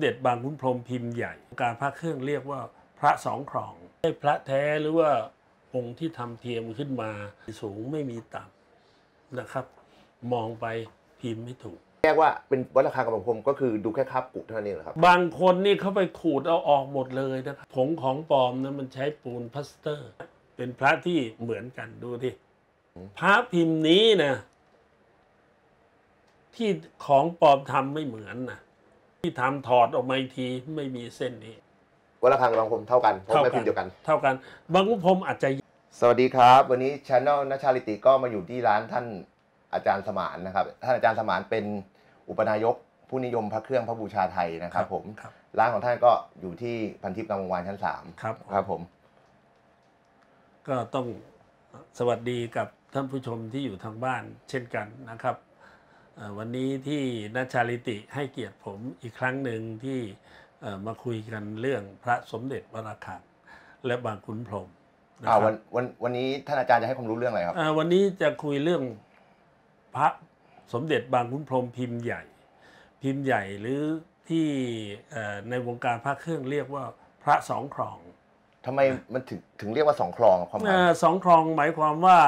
เด็จบางขุนพรหมพิมพ์ใหญ่การพระเครื่องเรียกว่าพระสองครองให้พระแท้หรือว่าองค์ที่ทำเทียมขึ้นมาสูงไม่มีต่ำนะครับมองไปพิมพ์ไม่ถูกแยกว่าเป็นวัดระฆังกับบางขุนพรหมก็คือดูแค่คาบกุเท่านั้นเองครับบางคนนี่เขาไปขูดเอาออกหมดเลยนะครับผงของปลอมนั้นมันใช้ปูนพลาสเตอร์เป็นพระที่เหมือนกันดูดิพระพิมพ์นี้นะที่ของปลอมทำไม่เหมือนนะที่ทำถอดออกมาอีกทีไม่มีเส้นนี้วัดระฆังกับบางขุนพรหมเท่ากันเพราะไม่พิมพ์เดียวกันเท่ากันบางขุนพรหมอาจจะสวัสดีครับวันนี้ชาแนลณชาลิติก็มาอยู่ที่ร้านท่านอาจารย์สมานนะครับท่านอาจารย์สมานเป็นอุปนายกผู้นิยมพระเครื่องพระบูชาไทยนะครับผมร้านของท่านก็อยู่ที่พันทิพย์งามวงศ์วานชั้น 3ครับผมก็ต้องสวัสดีกับท่านผู้ชมที่อยู่ทางบ้านเช่นกันนะครับวันนี้ที่ณชาลิติให้เกียรติผมอีกครั้งหนึ่งที่มาคุยกันเรื่องพระสมเด็จวัดระฆังและบางขุนพรหมวันนี้ท่านอาจารย์จะให้ความรู้เรื่องอะไรครับวันนี้จะคุยเรื่องพระสมเด็จบางขุนพรหมพิมพ์ใหญ่หรือที่ในวงการพระเครื่องเรียกว่าพระสองครองทำไมมันถึงเรียกว่าสองครองความหมายสองครองหมายความว่า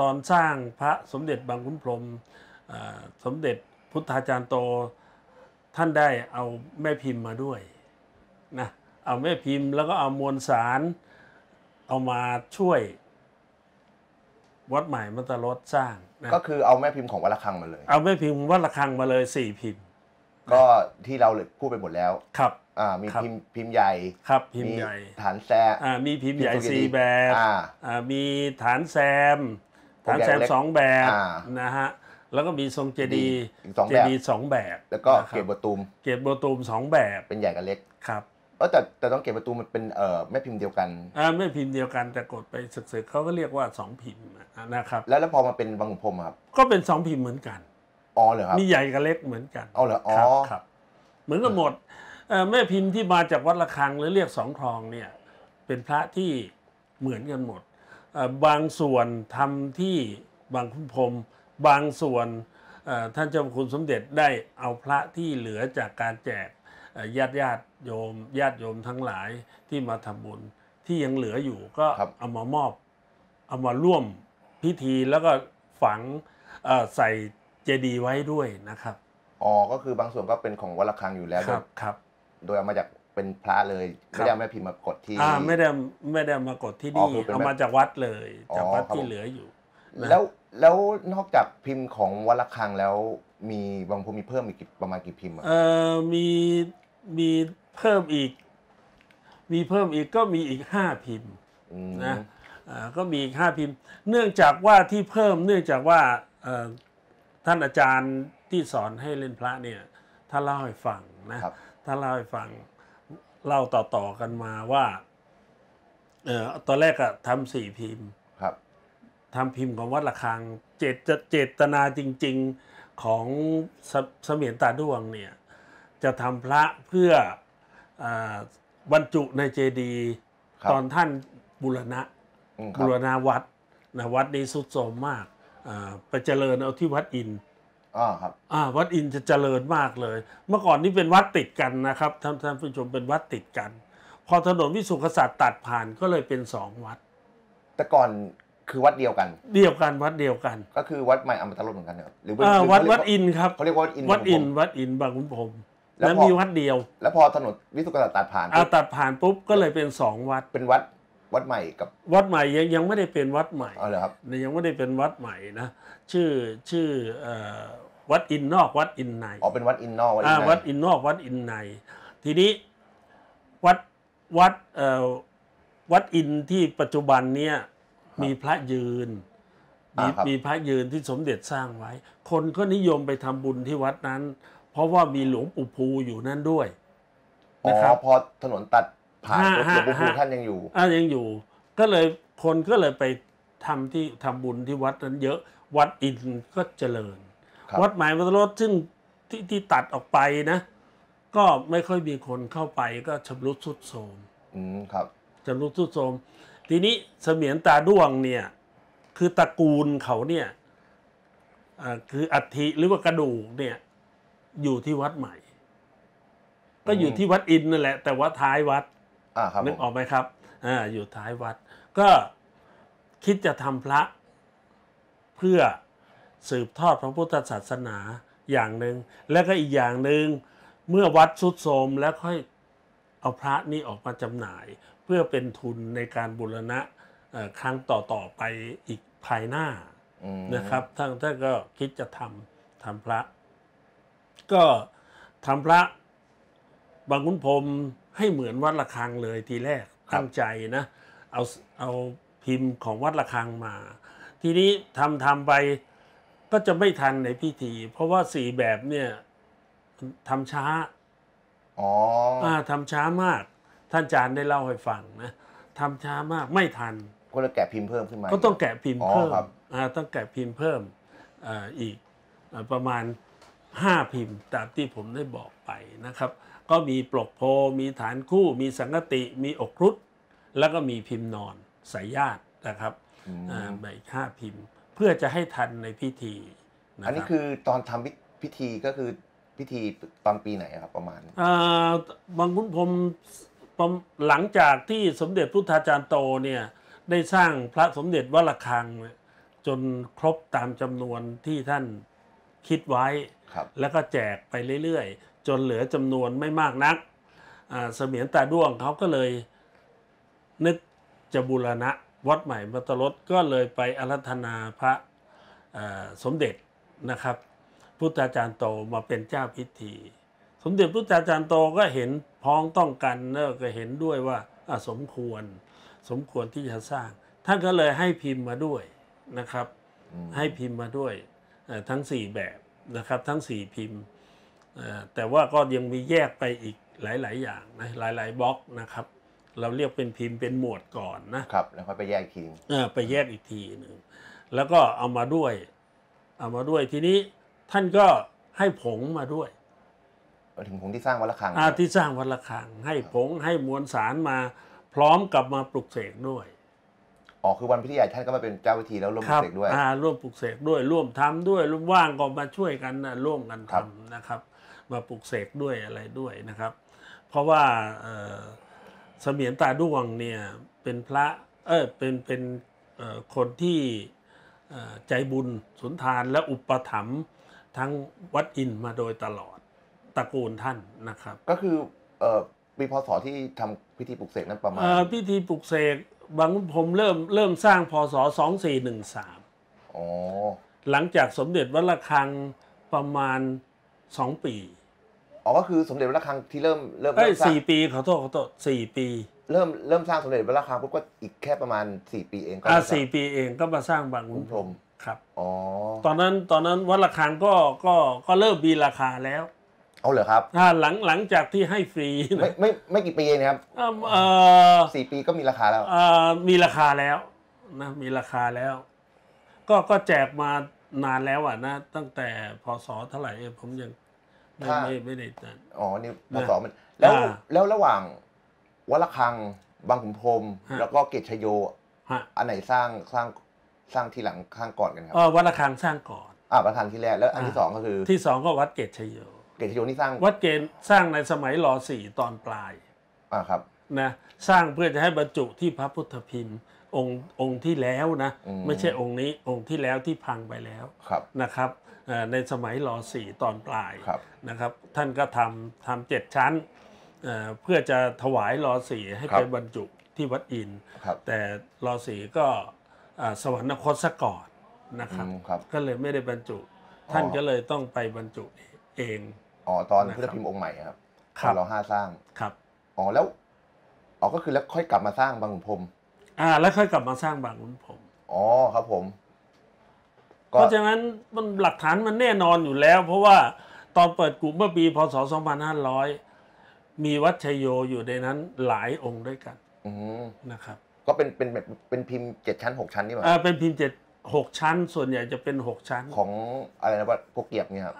ตอนสร้างพระสมเด็จบางขุนพรหมสมเด็จพุทธาจารย์โตท่านได้เอาแม่พิมพ์มาด้วยนะเอาแม่พิมพ์แล้วก็เอามวลสารเอามาช่วยวัดใหม่มัตตรสสร้างก็คือเอาแม่พิมพ์ของวัดระฆังมาเลยเอาแม่พิมพ์วัดระฆังมาเลย4พิมพ์ก็ที่เราเลยพูดไปหมดแล้วครับมีพิมพ์ใหญ่ครับพิมพ์ใหญ่ฐานแซมมีพิมพ์ใหญ่4แบบมีฐานแซม2แบบนะฮะแล้วก็มีทรงเจดีย์2แบบแล้วก็เกศบัวตูม2แบบเป็นใหญ่กับเล็กครับแต่ต้องเกศบัวตูมมันเป็นแม่พิมพ์เดียวกันแม่พิมพ์เดียวกันแต่กดไปศึกๆเขาก็เรียกว่า2พิมพ์นะครับแล้วพอมาเป็นบางขุนพรหมครับก็เป็น2พิมพ์เหมือนกันอ๋อเหรอครับมีใหญ่กับเล็กเหมือนกันอ๋อเหรออ๋อครับเหมือนกันหมดแม่พิมพ์ที่มาจากวัดระฆังหรือเรียกสองครองเนี่ยเป็นพระที่เหมือนกันหมดบางส่วนทำที่บางขุนพรหมบางส่วนท่านเจ้าคุณสมเด็จได้เอาพระที่เหลือจากการแจกญาติโยมทั้งหลายที่มาทำบุญที่ยังเหลืออยู่ก็เอามามอบเอามาร่วมพิธีแล้วก็ฝังใส่เจดีย์ไว้ด้วยนะครับอ๋อก็คือบางส่วนก็เป็นของวัดระฆังอยู่แล้วครับโดยเอามาจากเป็นพระเลยไม่ได้แม่พิมพ์มากดที่ไม่ได้มากดที่นี่เอามาจากวัดเลยจากวัดที่เหลืออยู่แล้วนอกจากพิมพ์ของวัดระฆังแล้วมีบางพรหมมีเพิ่มอีกประมาณกี่พิมพ์มีเพิ่มอีกก็มีอีก5พิมพ์นะก็มีอีก5พิมพ์เนื่องจากว่าที่เพิ่มเนื่องจากว่าท่านอาจารย์ที่สอนให้เล่นพระเนี่ยท่านเล่าให้ฟังนะท่านเล่าให้ฟังเล่าต่อๆกันมาว่าตอนแรกอะทำ4พิมพ์ทำพิมพ์ของวัดระฆังเจตนาจริงๆของเสมียนตาด้วงเนี่ยจะทำพระเพื่อบรรจุในเจดีย์ตอนท่านบูรณะวัดนะวัดนี้สุดโทรมมากไปเจริญเอาที่วัดอินครับวัดอินจะเจริญมากเลยเมื่อก่อนนี้เป็นวัดติดกันนะครับท่านผู้ชมเป็นวัดติดกันพอถนนวิสุทธิกษัตริย์ตัดผ่านก็เลยเป็น2วัดแต่ก่อนคือวัดเดียวกันก็คือวัดใหม่อมตะรสเหมือนกันครับหรือวัดอินครับเขาเรียกว่าวัดอินบางขุนพรหมแล้วมีวัดเดียวแล้วพอถนนวิสุทธิกษัตริย์ตัดผ่านปุ๊บก็เลยเป็น2วัดเป็นวัดใหม่กับวัดใหม่ยังไม่ได้เป็นวัดใหม่เหรอครับยังไม่ได้เป็นวัดใหม่นะชื่อวัดอินนอกวัดอินในอ๋อเป็นวัดอินนอกวัดอินนอกวัดอินในทีนี้วัดอินที่ปัจจุบันเนี้ยมีพระยืนมีพระยืนที่สมเด็จสร้างไว้คนก็นิยมไปทำบุญที่วัดนั้นเพราะว่ามีหลวงปู่ภูอยู่นั่นด้วยนะครับพอถนนตัดผ่านหลวงปู่ภูท่านยังอยู่ก็เลยคนก็เลยไปทำบุญที่วัดนั้นเยอะวัดอินก็เจริญวัดใหม่มัตตรสซึ่งที่ตัดออกไปนะก็ไม่ค่อยมีคนเข้าไปก็ชำรุดทรุดโทรมชำรุดทรุดโทรมทีนี้เสมียนตาด้วงเนี่ยคือตระกูลเขาเนี่ยคืออัฐิหรือว่ากระดูกเนี่ยอยู่ที่วัดใหม่ ก็อยู่ที่วัดอินนั่นแหละแต่ว่าท้ายวัดนึกออกไหมครับอยู่ท้ายวัดก็คิดจะทำพระเพื่อสืบทอดพระพุทธศาสนาอย่างหนึ่งและก็อีกอย่างหนึ่งเมื่อวัดทรุดโทรมแล้วค่อยเอาพระนี่ออกมาจำหน่ายเพื่อเป็นทุนในการบูรณะครั้งต่อๆไปอีกภายหน้านะครับท่านก็คิดจะทำพระก็ทำพระบางขุนพรหมให้เหมือนวัดระฆังเลยทีแรกตั้งใจนะเอาพิมพ์ของวัดระฆังมาทีนี้ทำไปก็จะไม่ทันในพิธีเพราะว่าสี่แบบเนี่ยทำช้าทำช้ามากท่านอาจารย์ได้เล่าให้ฟังนะทำช้ามากไม่ทันก็เลยแกะพิมพ์เพิ่มขึ้นมาก็ต้องแกะพิมพ์เพิ่มต้องแกะพิมพ์เพิ่มอีกประมาณ5พิมพ์ตามที่ผมได้บอกไปนะครับก็มีปลกโพมีฐานคู่มีสังกติมีอกครุฑแล้วก็มีพิมพ์นอนสายญาตินะครับใบค่าพิมพ์เพื่อจะให้ทันในพิธีอันนี้คือตอนทำพิธีก็คือพิธีตอนปีไหนครับประมาณบางขุนพรหมหลังจากที่สมเด็จพุทธาจารย์โตเนี่ยได้สร้างพระสมเด็จวัดระฆังจนครบตามจำนวนที่ท่านคิดไว้แล้วก็แจกไปเรื่อยๆจนเหลือจำนวนไม่มากนักเสมียนตาด้วงเขาก็เลยนึกจะบูรณะวัดใหม่มัตรรสก็เลยไปอาราธนาพระสมเด็จนะครับพุทธาจารย์โตมาเป็นเจ้าพิธีสมเด็จพุทธาจารย์โตก็เห็นพ้องต้องกันแล้วก็เห็นด้วยว่าสมควรที่จะสร้างท่านก็เลยให้พิมพ์มาด้วยนะครับให้พิมพ์มาด้วยทั้ง4แบบนะครับทั้ง4พิมพ์แต่ว่าก็ยังมีแยกไปอีกหลายๆอย่างนะหลายๆบล็อกนะครับเราเรียกเป็นพิมพ์เป็นหมวดก่อนนะครับแล้วค่อยไปแยกทีไปแยกอีกทีหนึ่งแล้วก็เอามาด้วยทีนี้ท่านก็ให้ผงมาด้วยถึงผงที่สร้างวัดระฆังที่สร้างวัดระฆังให้ผงให้มวลสารมาพร้อมกับมาปลุกเสกด้วยคือวันพิธีใหญ่ท่านก็มาเป็นเจ้าพิธีแล้วร่วมปลุกเสกด้วยร่วมปลุกเสกด้วยร่วมทำด้วยร่วมว่างก็มาช่วยกันร่วมกันทำนะครับมาปลุกเสกด้วยอะไรด้วยนะครับเพราะว่าเสมียนตาด้วงเนี่ยเป็นพระเป็นคนที่ใจบุญสุนทานและอุปถัมภ์ทั้งวัดอินมาโดยตลอดตระกูลท่านนะครับก็คือปีพศที่ทำพิธีปลุกเสกนั้นประมาณพิธีปลุกเสกบางขุนพรหมเริ่มสร้างพศ2413หลังจากสมเด็จวัดระฆังประมาณ2ปีก็คือสมเด็จวัดระฆังที่เริ่มสร้าง4ปีขอโทษ4 ปีเริ่มสร้างสมเด็จวัดระฆังก็อีกแค่ประมาณ4 ปีเองก็4 ปีเองก็มาสร้างบางขุนพรหมครับตอนนั้นวัดระฆังก็เริ่มมีราคาแล้วเอาเหรอครับหลังจากที่ให้ฟรีไม่กี่ปีเองครับ4 ปีก็มีราคาแล้วมีราคาแล้วนะมีราคาแล้วก็แจกมานานแล้วนะตั้งแต่พศเท่าไหร่ผมยังไม่ได้จัดนี่พศมันแล้วระหว่างวัดระฆังบางขุนพรหมแล้วก็เกตชโยอันไหนสร้างทีหลังข้างก่อนกันครับวัดระฆังสร้างก่อนวัดระฆังที่แรกแล้วอันที่2ก็คือที่2ก็วัดเกตชโยนี่สร้างวัดเกณฑ์สร้างในสมัยร.4ตอนปลายครับนะสร้างเพื่อจะให้บรรจุที่พระพุทธพิมพ์องค์ที่แล้วนะไม่ใช่องค์นี้องค์ที่แล้วที่พังไปแล้วนะครับในสมัยร.4ตอนปลายนะครับท่านก็ทำ7 ชั้นเพื่อจะถวายร.4ให้ไปบรรจุที่วัดอินแต่ร.4ก็สวรรคตซะก่อนนะครับก็เลยไม่ได้บรรจุท่านก็เลยต้องไปบรรจุเองตอนพุทธพิมพ์องค์ใหม่ครับร.5สร้างครับแล้วก็คือแล้วค่อยกลับมาสร้างบางขุนพรหมแล้วค่อยกลับมาสร้างบางขุนพรหมครับผมเพราะฉะนั้นมันหลักฐานมันแน่นอนอยู่แล้วเพราะว่าตอนเปิดกลุ่มเมื่อปีพศ2500มีวัดชัยโยอยู่ในนั้นหลายองค์ด้วยกันนะครับก็เป็นพิมพ์7 ชั้น6 ชั้นนี่หรอเป็นพิมพ์7 ชั้นส่วนใหญ่จะเป็น6 ชั้นของอะไรนะวัดโพเกียบเนี่ยครับ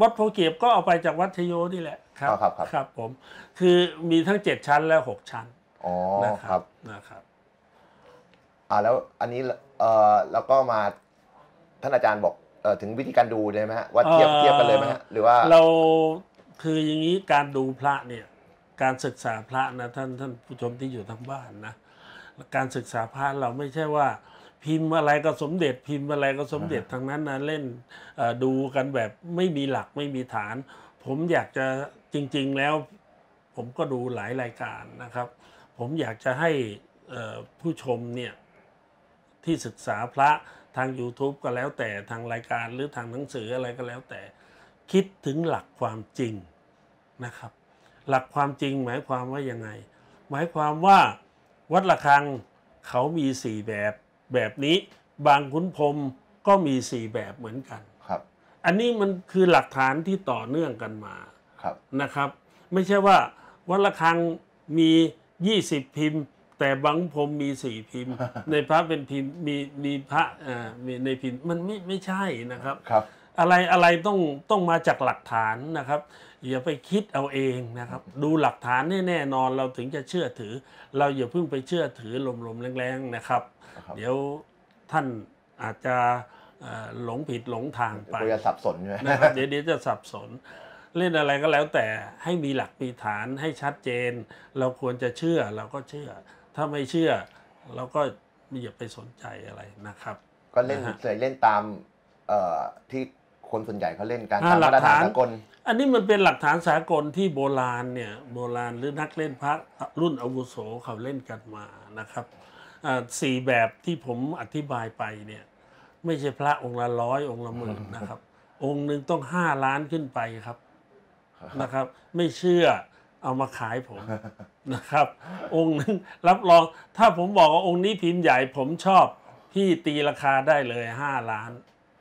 วัดโพเกียบก็เอาไปจากวัดชโยนี่แหละครับผมคือมีทั้ง7 ชั้นและ6 ชั้นนะครับแล้วอันนี้แล้วก็มาท่านอาจารย์บอกถึงวิธีการดูได้ไหมฮะว่าเทียบกันเลยไหมฮะหรือว่าเรา คืออย่างนี้การดูพระเนี่ยการศึกษาพระนะท่านผู้ชมที่อยู่ทางบ้านนะการศึกษาพระเราไม่ใช่ว่าพิมพ์อะไรก็สมเด็จพิมพ์อะไรก็สมเด็จทางนั้นนะเล่นดูกันแบบไม่มีหลักไม่มีฐานผมอยากจะจริงๆแล้วผมก็ดูหลายรายการนะครับผมอยากจะให้ผู้ชมเนี่ยที่ศึกษาพระทาง YouTube ก็แล้วแต่ทางรายการหรือทางหนังสืออะไรก็แล้วแต่คิดถึงหลักความจริงนะครับหลักความจริงหมายความว่ายังไงหมายความว่าวัดระฆังเขามี4แบบแบบนี้บางขุนพรหมก็มี4แบบเหมือนกันครับอันนี้มันคือหลักฐานที่ต่อเนื่องกันมาครับนะครับไม่ใช่ว่าวัดระฆังมี20พิมพ์แต่บางพรหมมี4พิมพ์ในพระเป็นพิมพ์มีพระในพิมพ์มันไม่ใช่นะครับครับอะไรต้องมาจากหลักฐานนะครับอย่าไปคิดเอาเองนะครับดูหลักฐานแน่นอนเราถึงจะเชื่อถือเราอย่าเพิ่งไปเชื่อถือลมๆแรงๆนะครับเดี๋ยวท่านอาจจะหลงผิดหลงทางไปจะสับสนใช่ไหมนะครับเดี๋ยวจะสับสนเล่นอะไรก็แล้วแต่ให้มีหลักมีฐานให้ชัดเจนเราควรจะเชื่อเราก็เชื่อถ้าไม่เชื่อเราก็อย่าไปสนใจอะไรนะครับก็เล่นเล่นตามที่คนส่วนใหญ่เขาเล่นการตามหลักฐานสากลอันนี้มันเป็นหลักฐานสากลที่โบราณหรือนักเล่นพระรุ่นอาวุโสเขาเล่นกันมานะครับสี่แบบที่ผมอธิบายไปเนี่ยไม่ใช่พระองค์ละร้อยองค์ละหมื่นนะครับองค์หนึ่งต้อง5 ล้านขึ้นไปครับนะครับไม่เชื่อเอามาขายผมนะครับองค์นึงรับรองถ้าผมบอกว่าองค์นี้พิมพ์ใหญ่ผมชอบพี่ตีราคาได้เลย5 ล้าน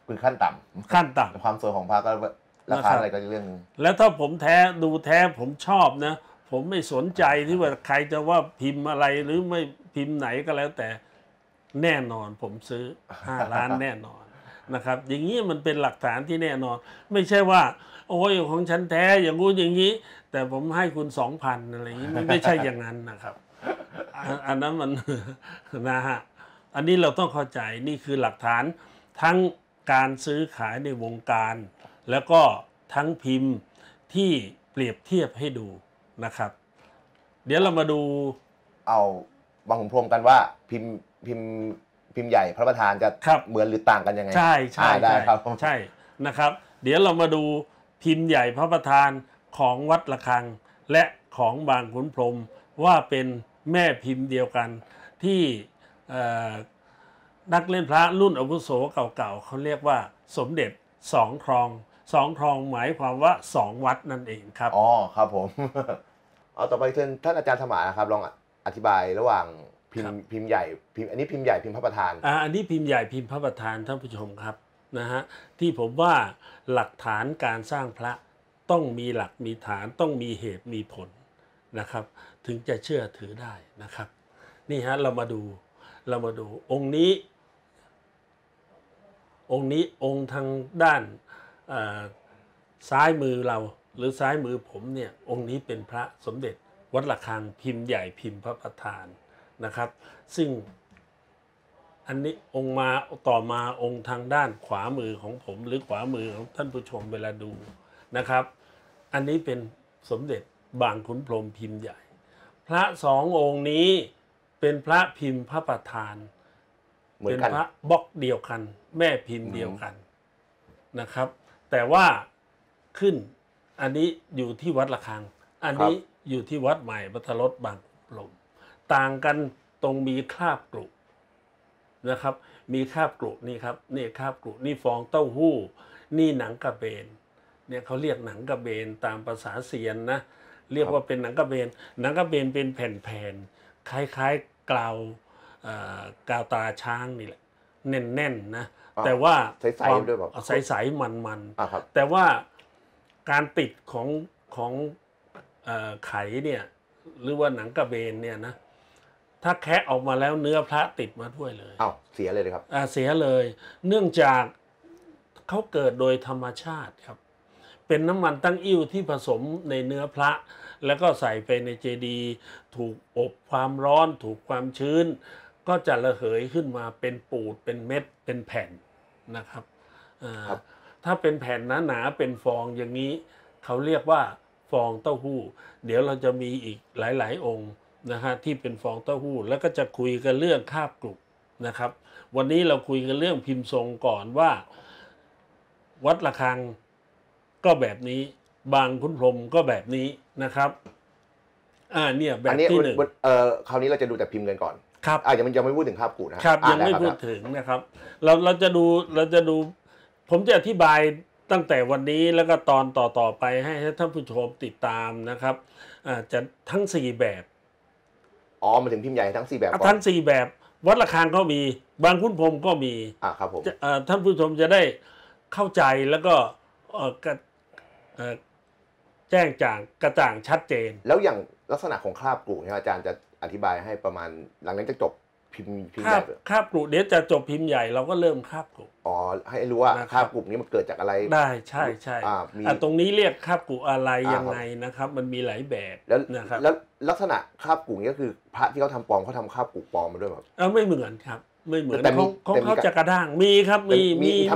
คือขั้นต่ำความสวยของพระก็ราคาอะไรก็เรื่องนึงแล้วถ้าผมแท้ดูแท้ผมชอบนะผมไม่สนใจที่ว่าใครจะว่าพิมพ์อะไรหรือไม่พิมพ์ไหนก็แล้วแต่แน่นอนผมซื้อ5 ล้านแน่นอนนะครับอย่างนี้มันเป็นหลักฐานที่แน่นอนไม่ใช่ว่าโอ้ยของฉันแท้อย่างงู้นอย่างนี้แต่ผมให้คุณ 2,000 อะไรอย่างนี้ไม่ใช่อย่างนั้นนะครับอันนั้นมันนะฮะอันนี้เราต้องเข้าใจนี่คือหลักฐานทั้งการซื้อขายในวงการแล้วก็ทั้งพิมพ์ที่เปรียบเทียบให้ดูนะครับเดี๋ยวเรามาดูเอาบางขุนพรหมกันว่าพิมพ์ใหญ่พระประธานจะเหมือนหรือต่างกันยังไงใช่ได้ครับใช่นะครับเดี๋ยวเรามาดูพิมพ์ใหญ่พระประธานของวัดระฆังและของบางขุนพรหมว่าเป็นแม่พิมพ์เดียวกันที่นักเล่นพระรุ่นอาวุโสเก่าๆเขาเรียกว่าสมเด็จ2 ครองหมายความว่า2วัดนั่นเองครับอ๋อครับผมเอาต่อไปท่านอาจารย์สมานครับลองอธิบายระหว่างพิมพ์ใหญ่อันนี้พิมพ์ใหญ่พิมพ์พระประธานอันนี้พิมพ์ใหญ่พิมพ์พระประธานท่านผู้ชมครับนะฮะที่ผมว่าหลักฐานการสร้างพระต้องมีหลักมีฐานต้องมีเหตุมีผลนะครับถึงจะเชื่อถือได้นะครับนี่ฮะเรามาดูองค์นี้องค์ทางด้านซ้ายมือเราหรือซ้ายมือผมเนี่ยองค์นี้เป็นพระสมเด็จวัดระฆังพิมพ์ใหญ่พิมพ์พระประธานนะครับซึ่งอันนี้องค์มาต่อมาองค์ทางด้านขวามือของผมหรือขวามือของท่านผู้ชมเวลาดูนะครับอันนี้เป็นสมเด็จบางขุนพรหมพิมพ์ใหญ่พระสององค์นี้เป็นพระพิมพ์พระประธานเป็นพระบล็อกเดียวกันแม่พิมพ์เดียวกันนะครับแต่ว่าขึ้นอันนี้อยู่ที่วัดระฆังอันนี้อยู่ที่วัดใหม่บัทรดบางขุนพรหมต่างกันตรงมีคราบกรุนะครับมีคราบกรุนี่ครับนี่คราบกรุนี่ฟองเต้าหู้นี่หนังกระเบนเนี่ยเขาเรียกหนังกระเบนตามภาษาเซียนนะเรียกว่าเป็นหนังกระเบนเป็นแผ่นๆคล้ายๆกาวตาช้างนี่แหละแน่นๆนะแต่ว่าใสๆด้วยแบบใสๆมันๆแต่ว่าการติดของไข่เนี่ยหรือว่าหนังกระเบนเนี่ยนะถ้าแคะออกมาแล้วเนื้อพระติดมาด้วยเลยอ้าวเสียเลยครับเสียเลยเนื่องจากเขาเกิดโดยธรรมชาติครับเป็นน้ำมันตั้งอิ่วที่ผสมในเนื้อพระแล้วก็ใส่ไปในเจดีย์ถูกอบความร้อนถูกความชื้นก็จะระเหยขึ้นมาเป็นปูดเป็นเม็ดเป็นแผ่นนะครับถ้าเป็นแผ่นหนาๆเป็นฟองอย่างนี้เขาเรียกว่า ฟองเต้าหู้เดี๋ยวเราจะมีอีกหลายๆองค์นะฮะที่เป็นฟองเต้าหู้แล้วก็จะคุยกันเรื่องคาบกรุบนะครับวันนี้เราคุยกันเรื่องพิมพ์ทรงก่อนว่าวัดระฆังก็แบบนี้บางขุนพรหมก็แบบนี้นะครับเนี่ยแบบที่หนึ่งคราวนี้เราจะดูแต่พิมพ์กันก่อนครับยังไม่พูดถึงคาบกรุบนะครับยังไม่พูดถึงนะครับเราจะดูผมจะอธิบายตั้งแต่วันนี้แล้วก็ตอนต่อไปให้ท่านผู้ชมติดตามนะครับจะทั้ง4แบบอ๋อมาถึงพิมพ์ใหญ่ทั้ง4แบบทั้ง4แบบวัดระฆังก็มีบางขุนพรหมก็มีครับผมท่านผู้ชมจะได้เข้าใจแล้วก็แจ้งจ่างกระจ่างชัดเจนแล้วอย่างลักษณะของคาบกรุบอาจารย์จะอธิบายให้ประมาณหลังนั้นจะจบพิมพ์ใหญ่คาบกรุบเดี๋ยวจะจบพิมพ์ใหญ่เราก็เริ่มคาบกรุบอ๋อให้รู้ว่าคาบกรุบนี้มันเกิดจากอะไรได้ใช่ตรงนี้เรียกคาบกรุบอะไรยังไงนะครับมันมีหลายแบบนะครับแล้วลักษณะคาบกรุบนี้ก็คือพระที่เขาทำปลอมเขาทำคาบกรุบปลอมมาด้วยหรอไม่เหมือนครับไม่เหมือนของเขาจะกระด้างมีครับมีครับ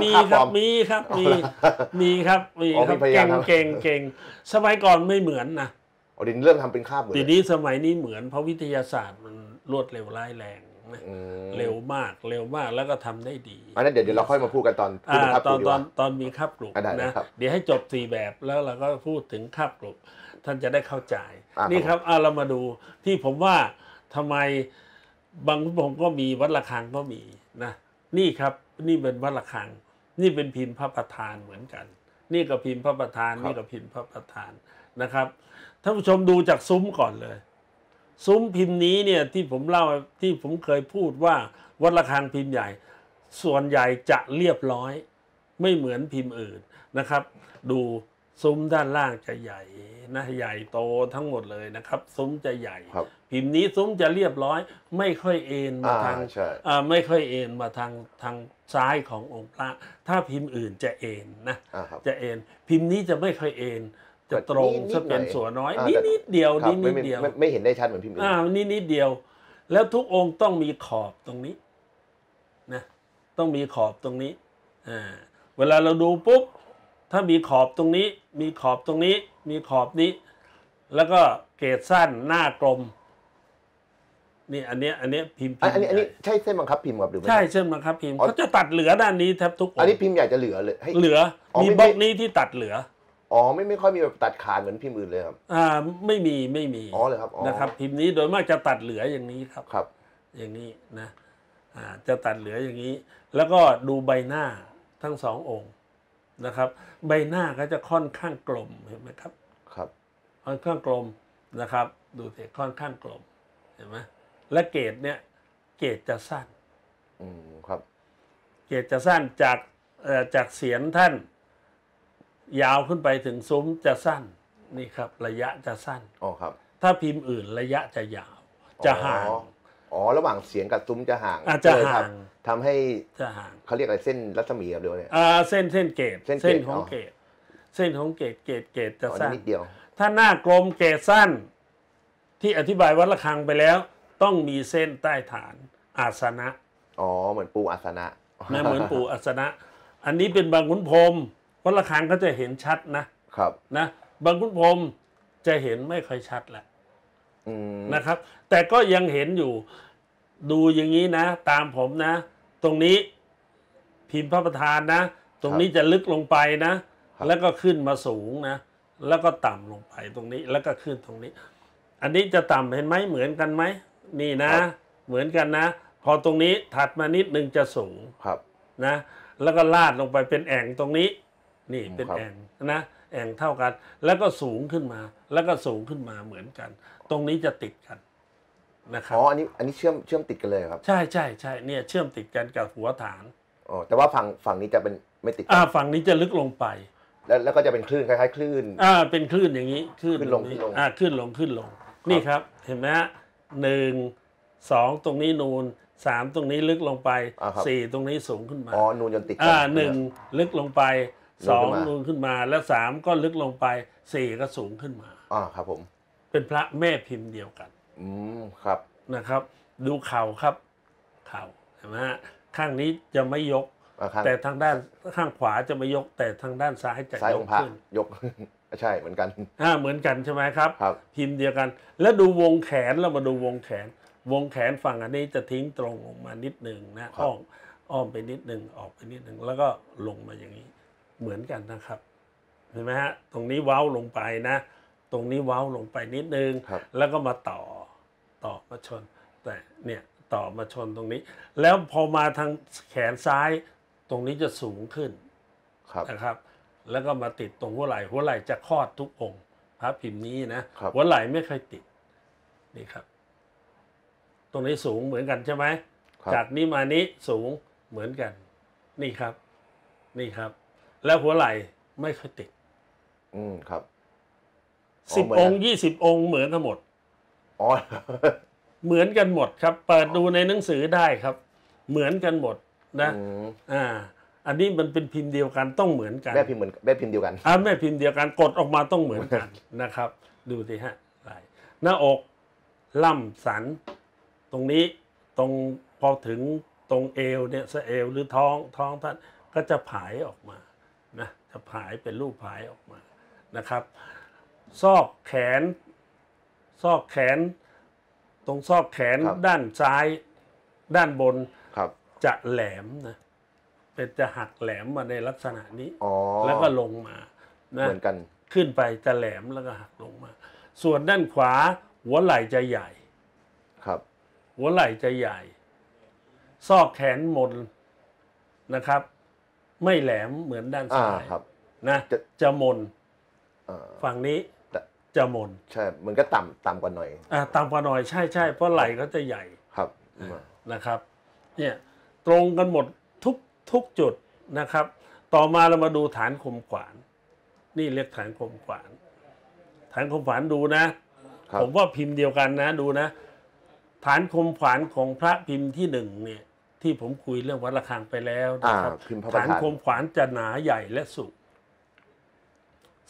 เก่งสมัยก่อนไม่เหมือนนะอ๋อเดี๋ยวนี้เริ่มทำเป็นคาบเหมือนทีนี้สมัยนี้เหมือนเพราะวิทยาศาสตร์มันรวดเร็วร้ายแรงเร็วมากแล้วก็ทำได้ดีอันนั้นเดี๋ยวเราค่อยมาพูดกันตอนมีคาบกรุบนะเดี๋ยวให้จบ4แบบแล้วเราก็พูดถึงคาบกรุบท่านจะได้เข้าใจนี่ครับเรามาดูที่ผมว่าทำไมบางขุนพรหมก็มีวัดระฆังก็มีนะนี่ครับนี่เป็นวัดระฆังนี่เป็นพิมพ์พระประธานเหมือนกันนี่ก็พิมพ์พระประธานนี่ก็พิมพ์พระประธานนะครับท่านผู้ชมดูจากซุ้มก่อนเลยซุ้มพิมพ์นี้เนี่ยที่ผมเล่าที่ผมเคยพูดว่าวัดระฆังพิมพ์ใหญ่ส่วนใหญ่จะเรียบร้อยไม่เหมือนพิมพ์อื่นนะครับดูซุ้มด้านล่างจะใหญ่นะใหญ่โตทั้งหมดเลยนะครับซุ้มจะใหญ่พิมพ์นี้ซุ้มจะเรียบร้อยไม่ค่อยเอ็นมาทางไม่ค่อยเอ็นมาทางซ้ายขององค์พระถ้าพิมพ์อื่นจะเอ็นนะจะเอ็นพิมพ์นี้จะไม่ค่อยเอ็นจะตรงจะเป็นส่วนน้อยนิดเดียวไม่เห็นได้ชัดเหมือนพิมพ์อื่นนิดเดียวแล้วทุกองค์ต้องมีขอบตรงนี้นะต้องมีขอบตรงนี้เวลาเราดูปุ๊บถ้ามีขอบตรงนี้มีขอบตรงนี้มีขอบนี้แล้วก็เกศสั้นหน้ากลมนี่อันนี้พิมพ์อันนี้ใช่เส้นบังคับพิมพ์ครับหรือไม่ใช่เส้นบังคับพิมพ์เขาจะตัดเหลือด้านนี้แทบทุกอันนี้พิมพ์ใหญ่จะเหลือเลยเหลือมีบล็อกนี้ที่ตัดเหลืออ๋อไม่ค่อยมีแบบตัดขาดเหมือนพิมพ์อื่นเลยครับไม่มีอ๋อเลยครับนะครับพิมพ์นี้โดยมากจะตัดเหลืออย่างนี้ครับครับอย่างนี้นะจะตัดเหลืออย่างนี้แล้วก็ดูใบหน้าทั้งสององค์นะครับใบหน้าก็จะค่อนข้างกลมเห็นไหมครับครับค่อนข้างกลมนะครับดูสิค่อนข้างกลมเห็นไหมและเกศเนี่ยเกศจะสั้นครับเกศจะสั้นจากเศียรท่านยาวขึ้นไปถึงซุ้มจะสั้นนี่ครับระยะจะสั้นอ๋อครับถ้าพิมพ์อื่นระยะจะยาวจะห่างอ๋อระหว่างเสียงกับซุ้มจะห่างจะห่างทำให้จะห่างเขาเรียกอะไรเส้นรัศมีครับเดี๋ยวเนี่ยเส้นเกศเส้นของเกศเส้นของเกศจะสั้นนิดเดียวถ้าหน้ากลมเกศสั้นที่อธิบายวัดระฆังไปแล้วต้องมีเส้นใต้ฐานอาสนะอ๋อเหมือนปูอาสนะนะเหมือนปูอาสนะอันนี้เป็นบางขุนพรหมวัดระฆังก็จะเห็นชัดนะครับนะบางขุนพรหมจะเห็นไม่ค่อยชัดแหละนะครับแต่ก็ยังเห็นอยู่ดูอย่างนี้นะตามผมนะตรงนี้พิมพ์พระประธานนะตรงนี้จะลึกลงไปนะแล้วก็ขึ้นมาสูงนะแล้วก็ต่ำลงไปตรงนี้แล้วก็ขึ้นตรงนี้อันนี้จะต่ำเห็นไหมเหมือนกันไหมนี่นะเหมือนกันนะพอตรงนี้ถัดมานิดนึงจะสูงครับนะแล้วก็ลาดลงไปเป็นแอ่งตรงนี้นี่เป็นแอ่งนะแอ่งเท่ากันแล้วก็สูงขึ้นมาเหมือนกันตรงนี้จะติดกันนะครับอ๋ออันนี้เชื่อมติดกันเลยครับใช่เนี่ยเชื่อมติดกันกับหัวฐานอ๋อแต่ว่าฝั่งนี้จะเป็นไม่ติดฝั่งนี้จะลึกลงไปแล้วก็จะเป็นคลื่นคล้ายๆคลื่นเป็นคลื่นอย่างนี้ขึ้นลงขึ้นลงนี่ครับเห็นไหมฮะ1 2ตรงนี้นูน3ตรงนี้ลึกลงไป4ตรงนี้สูงขึ้นมาอ๋อนูนจนติดกัน1ลึกลงไป2นูนขึ้นมาแล้ว3ก็ลึกลงไป4ก็สูงขึ้นมาอ๋อครับผมเป็นพระแม่พิมพ์เดียวกันครับนะครับดูเข่าครับเข่าเห็นไหมฮะข้างนี้จะไม่ยกแต่ทางด้านข้างขวาจะไม่ยกแต่ทางด้านซ้ายจะยกขึ้น ใช่เหมือนกันเหมือนกันใช่ไหมครับพิมพ์เดียวกันแล้วดูวงแขนเรามาดูวงแขนวงแขนฝั่งอันนี้จะทิ้งตรงลงมานิดหนึ่งนะอ้อมไปนิดหนึ่งออกไปนิดหนึ่งแล้วก็ลงมาอย่างนี้เหมือนกันนะครับเห็นไหมฮะตรงนี้เว้าลงไปนะตรงนี้เว้าลงไปนิดนึงแล้วก็มาต่อมาชนแต่เนี่ยต่อมาชนตรงนี้แล้วพอมาทางแขนซ้ายตรงนี้จะสูงขึ้นนะครับแล้วก็มาติดตรงหัวไหล่จะคลอดทุกองค์พระพิมพ์นี้นะหัวไหล่ไม่เคยติดนี่ครับตรงนี้สูงเหมือนกันใช่ไหมจากนี้มานี้สูงเหมือนกันนี่ครับนี่ครับแล้วหัวไหล่ไม่เคยติดครับ10 องค์ 20 องค์เหมือนกันหมดเหมือนกันหมดครับเปิดดูในหนังสือได้ครับเหมือนกันหมดนะอันนี้มันเป็นพิมพ์เดียวกันต้องเหมือนกันแม่พิมพ์เดียวกันแม่พิมพ์เดียวกันกดออกมาต้องเหมือนกันนะครับดูสิฮะหน้าอกล่ำสันตรงนี้ตรงพอถึงตรงเอวเนี่ยสะเอวหรือท้องท่านก็จะผายออกมานะจะผายเป็นรูปผายออกมานะครับซอกแขนตรงซอกแขนด้านซ้ายด้านบนจะแหลมนะเป็นจะหักแหลมมาในลักษณะนี้แล้วก็ลงมาเหมือนกันขึ้นไปจะแหลมแล้วก็หักลงมาส่วนด้านขวาหัวไหล่จะใหญ่ครับหัวไหล่จะใหญ่ซอกแขนมนนะครับไม่แหลมเหมือนด้านซ้ายนะจะมนฝั่งนี้จะมนใช่มันก็ต่ำกว่าหน่อยใช่ใช่เพราะไหล่เขาจะใหญ่ครับนะครับเนี่ยตรงกันหมดทุกจุดนะครับต่อมาเรามาดูฐานคมขวานนี่เรียกฐานคมขวานดูนะผมว่าพิมพ์เดียวกันนะดูนะฐานคมขวานของพระพิมพ์ที่หนึ่งเนี่ยที่ผมคุยเรื่องวัดระฆังไปแล้วนะครับฐานคมขวานจะหนาใหญ่และ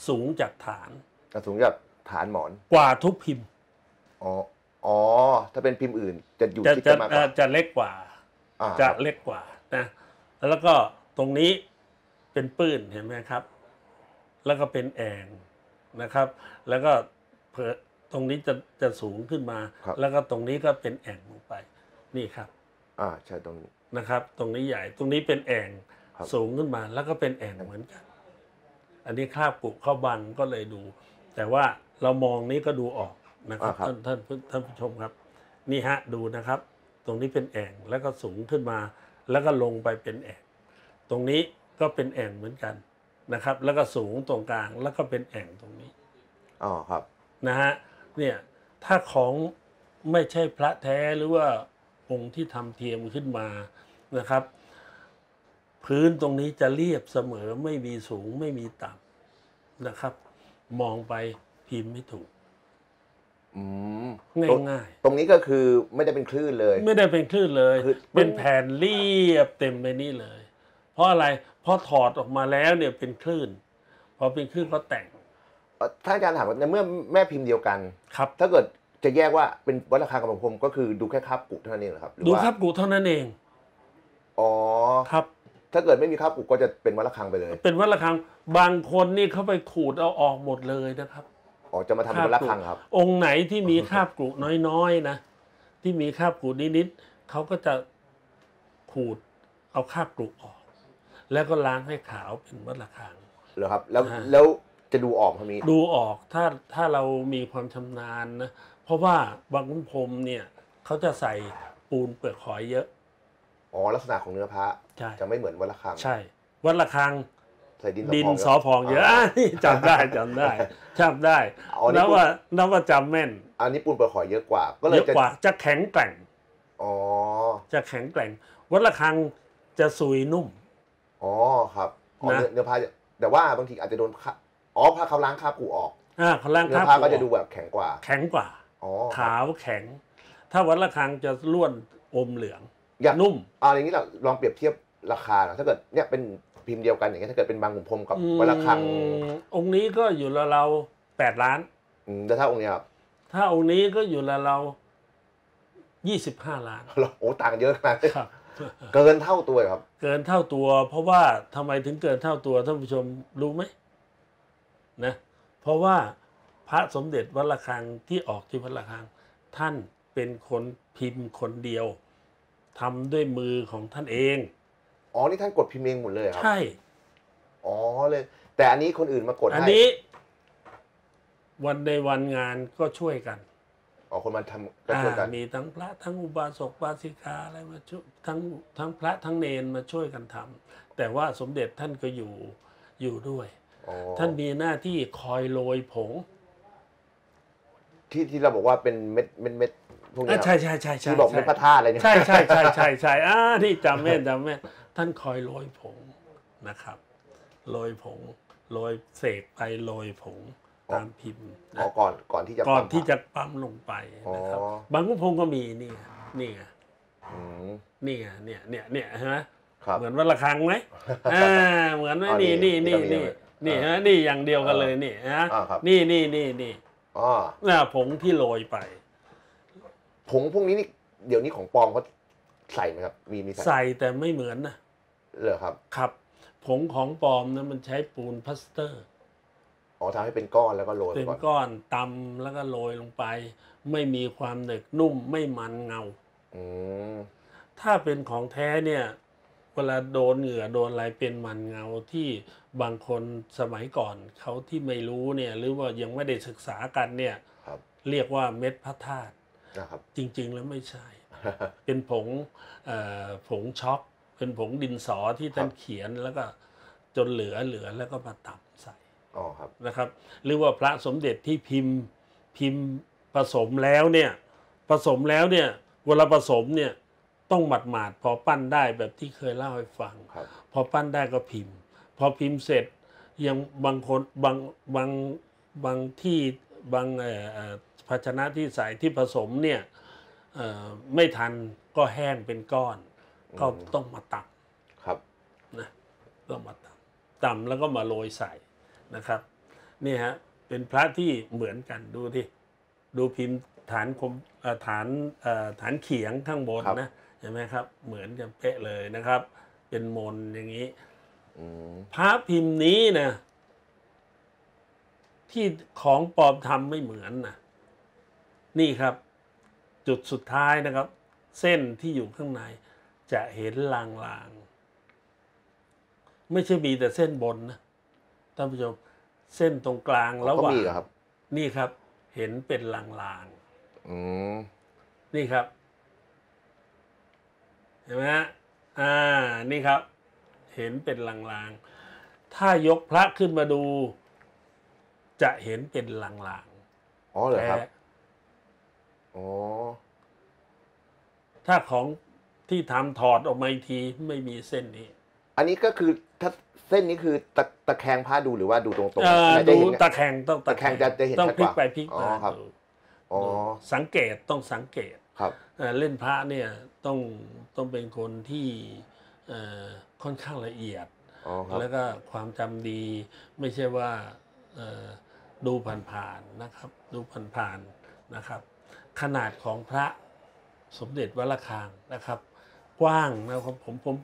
สูงจากฐานหมอนกว่าทุกพิมพ์ถ้าเป็นพิมพ์อื่นจะอยู่ที่จะมากกว่าจะเล็กกว่านะแล้วก็ตรงนี้เป็นปื้นเห็นไหมครับแล้วก็เป็นแองนะครับแล้วก็ตรงนี้จะสูงขึ้นมาแล้วก็ตรงนี้ก็เป็นแอ่งลงไปนี่ครับใช่ตรงนี้นะครับตรงนี้ใหญ่ตรงนี้เป็นแอ่งสูงขึ้นมาแล้วก็เป็นแอ่งเหมือนกันอันนี้คราบกุเข้าบังก็เลยดูแต่ว่าเรามองนี้ก็ดูออกนะครับท่านผู้ชมครับนี่ฮะดูนะครับตรงนี้เป็นแอ่งแล้วก็สูงขึ้นมาแล้วก็ลงไปเป็นแอ่งตรงนี้ก็เป็นแอ่งเหมือนกันนะครับแล้วก็สูงตรงกลางแล้วก็เป็นแอ่งตรงนี้ครับนะฮะเนี่ยถ้าของไม่ใช่พระแท้หรือว่าองค์ที่ทำเทียมขึ้นมานะครับพื้นตรงนี้จะเรียบเสมอไม่มีสูงไม่มีต่ำนะครับมองไปพิมพ์ไม่ถูกง่ายๆตรงนี้ก็คือไม่ได้เป็นคลื่นเลยเป็นแผ่นเรียบเต็มไปนี่เลยเพราะอะไรเพราะถอดออกมาแล้วเนี่ยเป็นคลื่นพอเป็นคลื่นก็แต่งถ้าอาจารย์ถามว่าในเมื่อแม่พิมพ์เดียวกันครับถ้าเกิดจะแยกว่าเป็นวัดระฆังกับบังคมก็คือดูแค่คราบกุเท่านั้นเองครับดูคราบกุเท่านั้นเองครับถ้าเกิดไม่มีคราบกุก็จะเป็นวัดระฆังไปเลยเป็นวัดระฆังบางคนนี่เขาไปขูดเอาออกหมดเลยนะครับจะมาทำเป็นวัดระฆังครับองค์ไหนที่มีคราบกุน้อยๆนะที่มีคราบกุนิดๆเขาก็จะขูดเอาคราบกุออกแล้วก็ล้างให้ขาวเป็นวัดระฆังเหรอครับแล้วจะดูออกครับมีดูออกถ้าเรามีความชำนาญนะเพราะว่าบางพรมเนี่ยเขาจะใส่ปูนเปลือกหอยเยอะลักษณะของเนื้อพระจะไม่เหมือนวัดระฆังใช่วัดระฆังใส่ดินสอพองเยอะจำได้นับว่าจำแม่นอันนี้ปูนเปลือกหอยเยอะกว่าก็เลยจะแข็งแกร่งจะแข็งแกร่งวัดระฆังจะสุยนุ่มครับเนื้อพระแต่ว่าบางทีอาจจะโดนพระเขาล้างคราบกุออกเขาล้างคราบกุออกก็จะดูแบบแข็งกว่าขาวแข็งถ้าวัดระฆังจะล้วนอมเหลืองนุ่มอย่างนี้เราลองเปรียบเทียบราคาถ้าเกิดเนี่ยเป็นพิมพ์เดียวกันอย่างนี้ถ้าเกิดเป็นบางขุนพรหมกับวัดระฆังองค์นี้ก็อยู่ราวๆ8 ล้านแต่ถ้าองค์นี้ครับถ้าองค์นี้ก็อยู่ราวๆ25 ล้านต่างเยอะมากเกินเท่าตัวครับเกินเท่าตัวเพราะว่าทำไมถึงเกินเท่าตัวท่านผู้ชมรู้ไหมนะ เพราะว่าพระสมเด็จวัดระฆังที่ออกที่วัดระฆังท่านเป็นคนพิมพ์คนเดียวทำด้วยมือของท่านเองอ๋อนี่ท่านกดพิมพ์เองหมดเลยครับใช่อ๋อเลยแต่อันนี้คนอื่นมากดให้อันนี้วันในวันงานก็ช่วยกันอ๋อคนมาทำก็ช่วยกันมีทั้งพระทั้งอุบาสกอุบาสิกาอะไรมาช่วยทั้งพระทั้งเณรมาช่วยกันทำแต่ว่าสมเด็จท่านก็อยู่ด้วยท่านมีหน้าที่คอยโรยผงที่เราบอกว่าเป็นเม็ดพวกนี้ใช่ใช่ใช่ที่บอกเป็นพระธาตุอะไรเนี่ยใช่ใช่ใช่ใช่ใช่ที่จำแม่นท่านคอยโรยผงนะครับโรยผงโรยเสกไปโรยผงตามพิมพ์ก่อนที่จะปั๊มลงไปนะครับบางขุนพรหมก็มีนี่ไงใช่ไหมเหมือนวัดระฆังไหมเหมือนไหมนี่ฮะนี่อย่างเดียวกันเลยนี่ฮะนี่น่ะผงที่โรยไปผงพวกนี้นี่เดี๋ยวนี้ของปลอมเขาใส่ไหมครับมีใส่แต่ไม่เหมือนนะเหรอครับครับผงของปลอมนะมันใช้ปูนพลาสเตอร์อ๋อทำให้เป็นก้อนแล้วก็โรยเป็นก้อนตำแล้วก็โรยลงไปไม่มีความหนึบนุ่มไม่มันเงาถ้าเป็นของแท้เนี่ยเวลาโดนเหงื่อโดนอะไรเป็นมันเงาที่บางคนสมัยก่อนเขาที่ไม่รู้เนี่ยหรือว่ายังไม่ได้ศึกษากันเนี่ยเรียกว่าเม็ดพระธาตุนะครับจริงๆแล้วไม่ใช่เป็นผงช็อกเป็นผงดินสอที่ท่านเขียนแล้วก็จนเหลือแล้วก็มาตำใส่นะครับหรือว่าพระสมเด็จที่พิมพ์ผสมแล้วเนี่ยเวลาผสมเนี่ยต้องหมาดพอปั้นได้แบบที่เคยเล่าให้ฟังพอปั้นได้ก็พิมพ์พอพิมพ์เสร็จยังบางคนบางที่บางภาชนะที่ใส่ที่ผสมเนี่ยไม่ทันก็แห้งเป็นก้อนก็ต้องมาตำครับนะต้องมาตำแล้วก็มาโรยใส่นะครับนี่ฮะเป็นพระที่เหมือนกันดูที่ดูพิมพ์ฐานเขียงข้างบนนะใช่ไหมครับเหมือนกันเป๊ะเลยนะครับเป็นมนอย่างนี้พระพิมพ์นี้นะที่ของปลอมทำไม่เหมือนนะนี่ครับจุดสุดท้ายนะครับเส้นที่อยู่ข้างในจะเห็นลางๆไม่ใช่มีแต่เส้นบนนะท่านผู้ชมเส้นตรงกลางระหว่างนี่ครับเห็นเป็นลางๆนี่ครับเห็นไหมฮะนี่ครับเห็นเป็นลางๆถ้ายกพระขึ้นมาดูจะเห็นเป็นลางๆอ๋อเหรอครับอ๋อถ้าของที่ทำถอดออกมาอีกทีไม่มีเส้นนี้อันนี้ก็คือถ้าเส้นนี้คือตะแคงพระดูหรือว่าดูตรงๆดูตะแคงจะเห็นต้องพลิกไปพลิกมาอ๋อสังเกตต้องสังเกตครับเล่นพระเนี่ยต้องเป็นคนที่ค่อนข้างละเอียดแล้วก็ความจำดีไม่ใช่ว่าดูผ่านๆนะครับดูผ่านๆนะครับขนาดของพระสมเด็จวัดระฆังนะครับกว้างนะครับ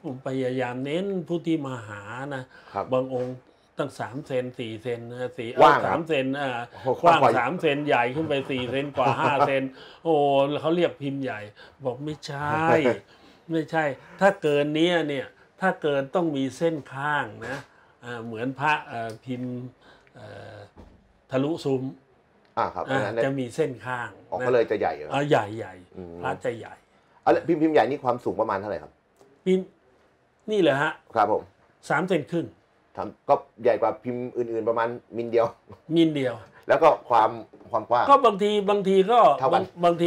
ผมพยายามเน้นผู้ที่มาหานะบางองค์ตั้ง3 เซน4 เซน3 เซนกว้าง3 เซนใหญ่ขึ้นไป4 เซนกว่า5 เซนโอ้เขาเรียกพิมพ์ใหญ่บอกไม่ใช่ถ้าเกินนี้เนี่ยถ้าเกินต้องมีเส้นข้างนะเหมือนพระพิมพ์ทะลุซุ้มจะมีเส้นข้างออกก็เลยจะใหญ่ใหญ่พระจะใหญ่พิมพ์ใหญ่นี่ความสูงประมาณเท่าไหร่ครับพิมพ์นี่เหรอฮะครับผม3 เซนครึ่งก็ใหญ่กว่าพิมพ์อื่นๆประมาณมิลเดียวแล้วก็ความกว้างก็บางทีก็บางที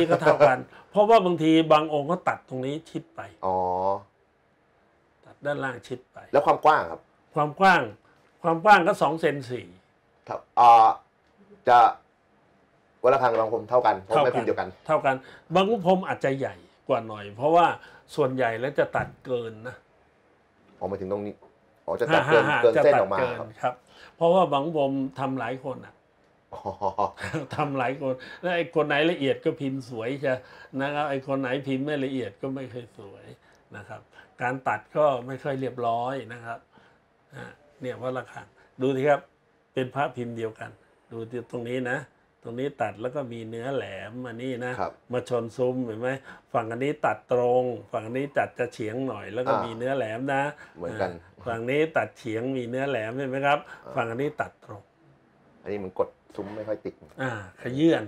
ก็เท่ากันเพราะว่าบางทีบางองค์ก็ตัดตรงนี้ชิดไปอ๋อตัดด้านล่างชิดไปแล้วความกว้างครับความกว้างก็2 เซน 4จะวัดระฆังบางขุนพรหมเท่ากันเพราะไม่พิมพ์เดียวกันเท่ากันบางขุนพรหมอาจจะใหญ่กว่าหน่อยเพราะว่าส่วนใหญ่แล้วจะตัดเกินนะออกมาถึงตรงนี้อ๋อจะตัดเกินเส้นออกมาครับเพราะว่าบางผมทำหลายคนอ่ะทำหลายคนแล้วไอ้คนไหนละเอียดก็พิมพ์สวยใช่นะครับไอ้คนไหนพิมพ์ไม่ละเอียดก็ไม่เคยสวยนะครับการตัดก็ไม่ค่อยเรียบร้อยนะครับเนี่ยวัดระฆังดูสิครับเป็นพระพิมพ์เดียวกัน ดูที่ตรงนี้นะตรงนี้ตัดแล้วก็มีเนื้อแหลมอันนี้นะมาชนซุ้มเห็นไหมฝั่งอันนี้ตัดตรงฝั่งนี้ตัดจะเฉียงหน่อยแล้วก็มีเนื้อแหลมนะเหมือนกันฝั่งนี้ตัดเฉียงมีเนื้อแหลมเห็นไหมครับฝั่งอันนี้ตัดตรงอันนี้มันกดซุ้มไม่ค่อยติดขยื่น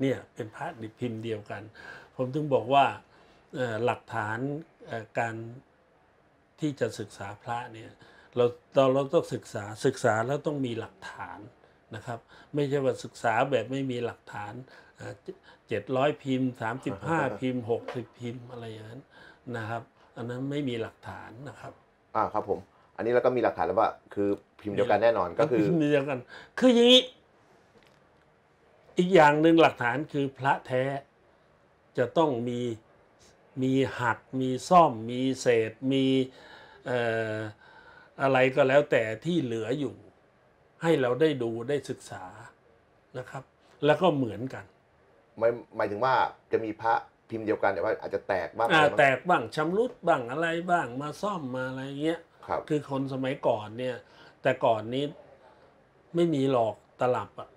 เนี่ยเป็นพระดิบพิมพ์เดียวกันผมถึงบอกว่าหลักฐานการที่จะศึกษาพระเนี่ยเราต้องศึกษาแล้วต้องมีหลักฐานนะครับไม่ใช่ว่าศึกษาแบบไม่มีหลักฐาน700พิมพ์35พิมพ์60พิมพ์อะไรอย่างนั้นนะครับอันนั้นไม่มีหลักฐานนะครับครับผมอันนี้เราก็มีหลักฐานแล้วว่าคือพิมพ์เดียวกันแน่นอนก็คือพิมพ์เดียวกันคืออย่างนี้อีกอย่างหนึ่งหลักฐานคือพระแท้จะต้องมีหักมีซ่อมมีเศษมีอะไรก็แล้วแต่ที่เหลืออยู่ให้เราได้ดูได้ศึกษานะครับแล้วก็เหมือนกันหมายถึงว่าจะมีพระพิมพ์เดียวกันแต่ว่าอาจจะแตกบ้างแตกบ้างชำรุดบ้างอะไรบ้างมาซ่อมมาอะไรเงี้ยคือคนสมัยก่อนเนี่ยแต่ก่อนนี้ไม่มีหลอกตลับอ่ะ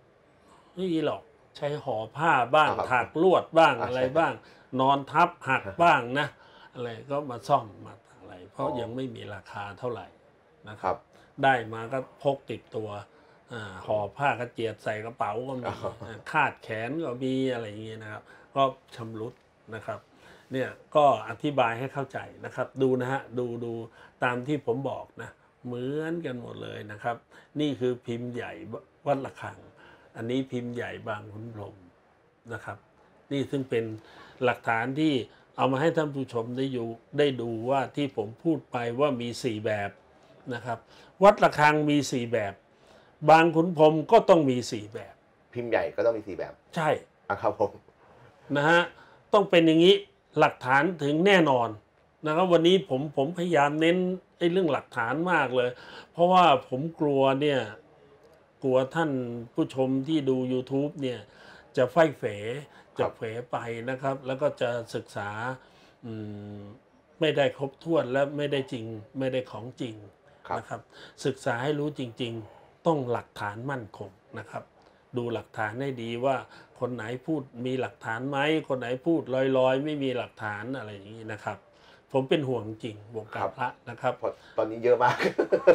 ไม่มีหลอกใช้ห่อผ้าบ้างถักลวดบ้างอะไรบ้างนอนทับหักบ้างนะอะไรก็มาซ่อมมาอะไรเพราะยังไม่มีราคาเท่าไหร่นะครับได้มาก็พกติดตัวห่อผ้ากระเจียดใส่กระเป๋าก็มีคาดแขนก็มีอะไรอย่างเงี้ยนะครับก็ชำรุดนะครับเนี่ยก็อธิบายให้เข้าใจนะครับดูนะฮะดูตามที่ผมบอกนะเหมือนกันหมดเลยนะครับนี่คือพิมพ์ใหญ่วัดระฆังอันนี้พิมพ์ใหญ่บางขุนพรหมนะครับนี่ซึ่งเป็นหลักฐานที่เอามาให้ท่านผู้ชมได้ดูว่าที่ผมพูดไปว่ามี4แบบนะครับวัดระฆังมี4แบบบางขุนพรหมก็ต้องมี4แบบพิมพ์ใหญ่ก็ต้องมี4แบบใช่ครับผมนะฮะต้องเป็นอย่างนี้หลักฐานถึงแน่นอนนะครับวันนี้ผมพยายามเน้นเรื่องหลักฐานมากเลยเพราะว่าผมกลัวท่านผู้ชมที่ดู YouTube เนี่ยจะไฝ่เฝจะเผยไปนะครับแล้วก็จะศึกษาไม่ได้ครบถ้วนและไม่ได้จริงไม่ได้ของจริงนะครับศึกษาให้รู้จริงๆต้องหลักฐานมั่นคงนะครับดูหลักฐานให้ดีว่าคนไหนพูดมีหลักฐานไหมคนไหนพูดลอยๆไม่มีหลักฐานอะไรอย่างนี้นะครับผมเป็นห่วงจริงวงการพระนะครับตอนนี้เยอะมาก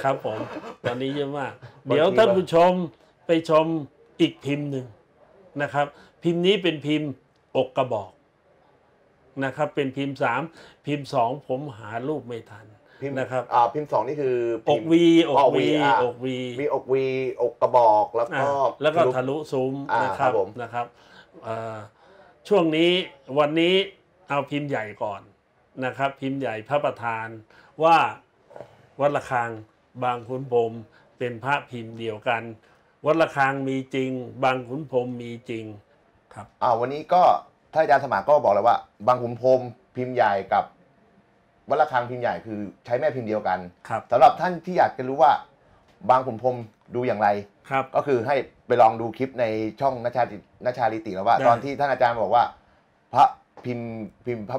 ครับผมตอนนี้เยอะมากเดี๋ยวท่านผู้ชมไปชมอีกพิมพ์หนึ่งนะครับพิมพ์นี้เป็นพิมพ์อกกระบอกนะครับเป็นพิมพ์3พิมพ์2ผมหารูปไม่ทันนะครับพิมพ์2นี่คืออกวีมีอกวีอกกระบอกแล้วก็ทะลุซุ้มนะครับช่วงนี้วันนี้เอาพิมพ์ใหญ่ก่อนนะครับพิมพ์ใหญ่พระประธานว่าวัดระฆังบางขุนพรหมเป็นพระพิมพ์เดียวกันวัดระฆังมีจริงบางขุนพรหมมีจริงครับวันนี้ก็ท่านอาจารย์สมานก็บอกเลยว่าบางขุนพรหมพิมพ์ใหญ่กับวัดระฆังพิมพ์ใหญ่คือใช้แม่พิมพ์เดียวกันครับสำหรับท่านที่อยากจะรู้ว่าบางขุนพรหมดูอย่างไรครับก็คือให้ไปลองดูคลิปในช่องณชาลีติแล้วว่าตอนที่ท่านอาจารย์บอกว่าพระพิมพ์พร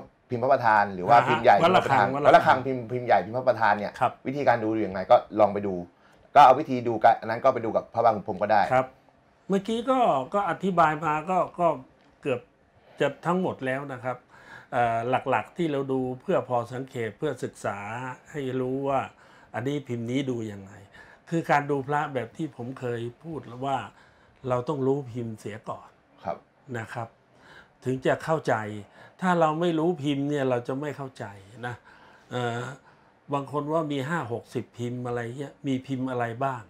ะประธานหรือว่าพิมพ์ใหญ่วัดระฆังพิมพ์ใหญ่พิมพ์พระประธานเนี่ยวิธีการดูอย่างไรก็ลองไปดูก็เอาวิธีดูกันอันนั้นก็ไปดูกับพระบางขุนพรหมก็ได้ครับเมื่อกี้ก็อธิบายมาก็เกือบจะทั้งหมดแล้วนะครับหลักๆที่เราดูเพื่อพอสังเกตเพื่อศึกษาให้รู้ว่าอันนี้พิมพ์นี้ดูยังไงคือการดูพระแบบที่ผมเคยพูดแล้วว่าเราต้องรู้พิมพ์เสียก่อนนะครับถึงจะเข้าใจถ้าเราไม่รู้พิมพ์เนี่ยเราจะไม่เข้าใจนะบางคนว่ามี50-60พิมพ์อะไรเงี้ยมีพิมพ์อะไรบ้าง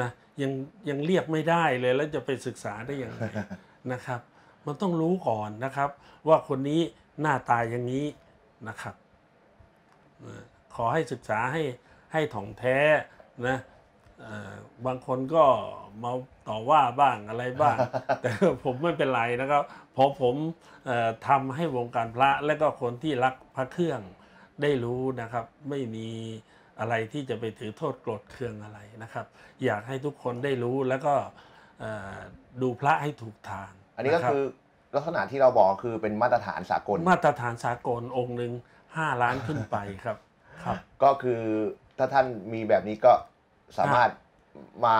นะยังเรียกไม่ได้เลยแล้วจะไปศึกษาได้ยังไงนะครับมันต้องรู้ก่อนนะครับว่าคนนี้หน้าตาอย่างนี้นะครับขอให้ศึกษาให้ถ่องแท้นะบางคนก็มาต่อว่าบ้างอะไรบ้างแต่ผมไม่เป็นไรนะครับเพราะผมทำให้วงการพระและก็คนที่รักพระเครื่องได้รู้นะครับไม่มีอะไรที่จะไปถือโทษโกรธเคืองอะไรนะครับอยากให้ทุกคนได้รู้แล้วก็ดูพระให้ถูกทางอันนี้ก็คือลักษณะที่เราบอกคือเป็นมาตรฐานสากลองค์หนึ่ง5 ล้านขึ้นไปครับก็คือถ้าท่านมีแบบนี้ก็สามารถมา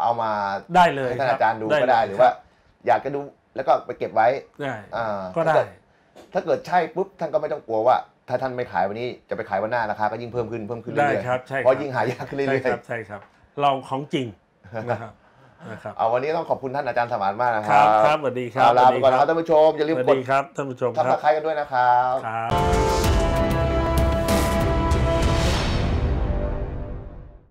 เอามาได้เลยให้ท่านอาจารย์ดูก็ได้หรือว่าอยากจะดูแล้วก็ไปเก็บไว้ก็ได้ถ้าเกิดใช่ปุ๊บท่านก็ไม่ต้องกลัวว่าถ้าท่านไม่ขายวันนี้จะไปขายวันหน้าราคาก็ยิ่งเพิ่มขึ้นเรื่อยๆเพราะยิ่งหายากขึ้นเรื่อยๆใช่ครับเราของจริงนะครับเอาวันนี้ต้องขอบคุณท่านอาจารย์สมานมากนะครับครับสวัสดีครับลาไปก่อนนะครับท่านผู้ชมอย่าลืมกดติดตามกันด้วยนะครับ